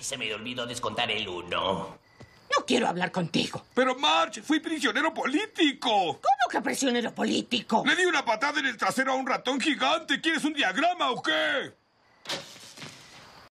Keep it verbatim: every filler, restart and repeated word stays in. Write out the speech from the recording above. ¡Ay, se me olvidó descontar el uno! No quiero hablar contigo. Pero, Marge, fui prisionero político. ¿Cómo que prisionero político? Le di una patada en el trasero a un ratón gigante. ¿Quieres un diagrama o qué?